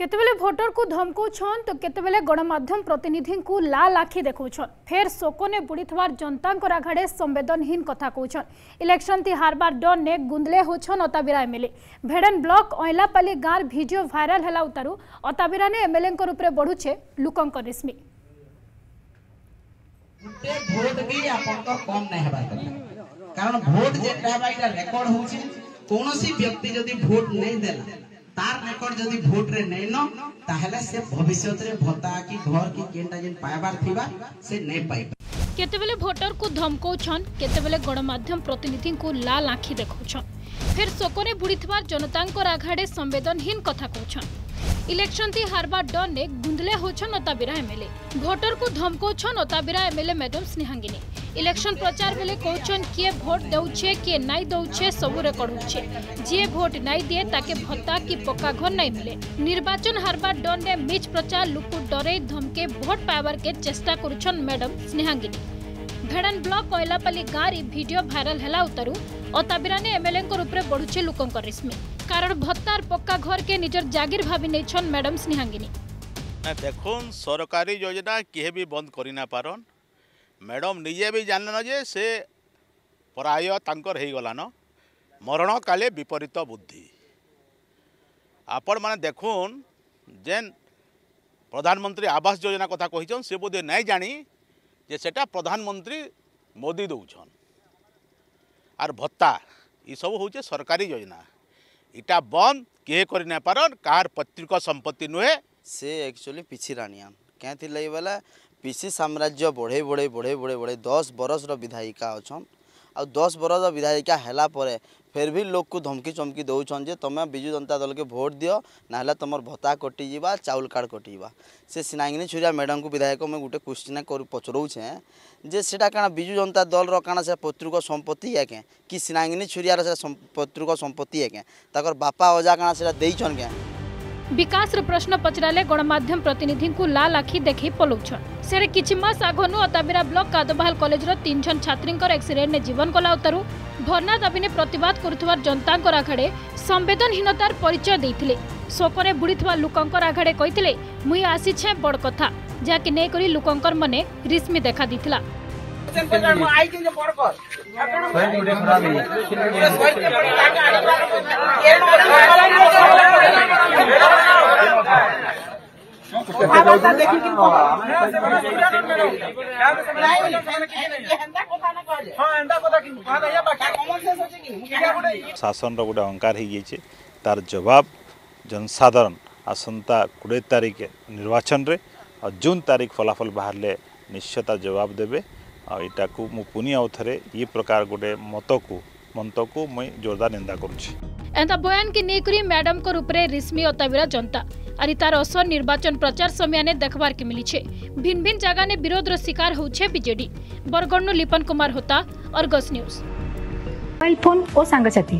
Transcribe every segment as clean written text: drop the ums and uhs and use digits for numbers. केतबेले voter को धमकाउछन तो केतबेले गणमाध्यम प्रतिनिधि को लाल आखि देखौछन। फेर शोकने बुड़ीथवार जनता आघाड़े संवेदनहीन कथा कहछन। इलेक्शन ती हारबार डर ने गुंदले होछन अताबिरा एमएलए। भेड़न ब्लॉक अइलापाली गाँव भिडियो भाइराल हला उतारू अताबिरा ने एमएलए रूपरे बढ़ुछे लुकंक रेशमी। तार रेकॉर्ड जदी भोट रे नै न ताहले से भविष्य रे भत्ता की घर की केंटा जे पायबार थिबा से नै पाई। केतेबेले भोटर को धमकाउछन, केतेबेले गणमाध्यम प्रतिनिधि को लाल आखि देखौछन। फेर शोकने बुड़ीथवार जनता आघाड़े संवेदनहीन कथा कहछन। इलेक्शन ती हारबार डर ने गुंदले होछन अताबिरा एमएलए। भोटर को धमकाउछन Attabira MLA madam Snehangini. Election प्रचार बेले कहछन किए भोट दउछे किए नाइ दउछे सबु रेकर्ड होछे। जे भोट नाइ दिए ताके भत्ता की पक्का घर नाइ मिले। निर्वाचन हारबार डर ने मिछ प्रचार लुकु डरे धमके भोट पावर के चेष्टा करुछन मैडम स्नेहांगिनी। भेड़न ब्लॉक कोइलापाली गाँव भिडियो भाइराल हला उतारू अताबिरा ने एमएलए रूपरे बढ़ुछे लुकंक रेशमी। कारण भत्तार पक्का घर के निजर जागीर भाबी नैछन मैडम स्नेहांगिनी। देखुन सरकारी योजना किए भी बंद करिना पारन। मैडम निजे भी जानन जे से प्राय तांकर हे गलान मरण काले विपरीत बुद्धि। आपण माने देखुन जेन प्रधानमंत्री आवास योजना कथा कहिचन से बोधे नै जानी जे सेटा प्रधानमंत्री मोदी दउछन। आर भत्ता ई सब होचे सरकारी योजना। इटा बंद के करि नै पारन कार पत्रिका संपत्ति नुहे। से एक्चुअली पिछि रानियान क्या थी लई वाला पीसी साम्राज्य बढ़े बढ़े बढ़े बढ़े बढ़े 10 बरस विधायिका अच्छन। आ 10 बरस विधायिका हैला परे फिर भी लोग को धमकी चमकी दौन जे तुम विजु जनता दल के भोट दियो ना तुम भत्ता कटिजा चाउल कार्ड कटिजा। से स्नेहांगिनी छुरिया मैडम को विधायक मुझे गोटे क्वेश्चन कर पचरौछे जे से क्या विजु जनता दल रण से पौतृक संपत्ति है क्या कि स्नेहांगिनी छुरिया पौतृक संपत्ति है क्या तक बापा अजा क्या से देचन क्या। विकास प्रश्न पचराले गणमाध्यम प्रतिनिधि को लाल आखि देखि पलौछन। सेरे किछि मास आगनु अताबिरा ब्लॉक कादोबहाल कॉलेज रो 3 जन छात्रींकर एक्सीडेंट ने जीवन गला उतारू धरना दाबी ने प्रतिवाद करुथवार जनतांकर आघाड़े संवेदनहीनतार परिचय दैथिले। शोकरे बुड़ीथवा लोकंकर आघाड़े कहिथिले मुई आसीछे बड़ कथा जाकि नै करी लोकंकर मने रिश्मी देखा दिथिला। शासन रोटे अंकार तार जवाब जनसाधारण आसंता 20 तारीख निर्वाचन रे और जून तारीख फलाफल बाहर ले निश्चय तार जवाब देवे। और इटा को मु पुनी आउ थरे ये प्रकार गोटे मत को मुई जोरदार निंदा करुछी। एंता बयान की नेकरी मैडम को रूपरे रिश्मी अताबिरा जनता आर तार असर निर्वाचन प्रचार समय देखबार के मिली छे। भिन्न भिन्न जगह ने विरोध रो शिकार होछे बीजेडी। बरगढ़ नु Lipan Kumar Hota Argus news. Mobile phone ओ सांगसाथी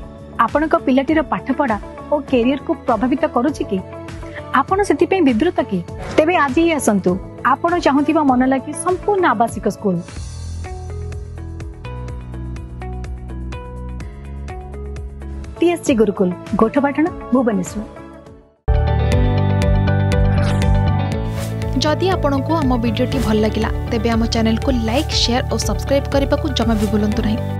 आपण को पिलाटी रो पाठपढ़ा ओ करियर को प्रभावित करूची कि आपण सेति पे विवृत कि तेबे आज ही असंतु आपण चाहुतिबा मन लागी संपूर्ण आवासिक स्कूल। टीएससी गुरुकुल गोठपाटण भुवनेश्वर। जदि आपंक आम भिड्टे भल लगा तेब आम चैनल को लाइक, शेयर और सब्सक्राइब करने को जमा भी भूलु ना।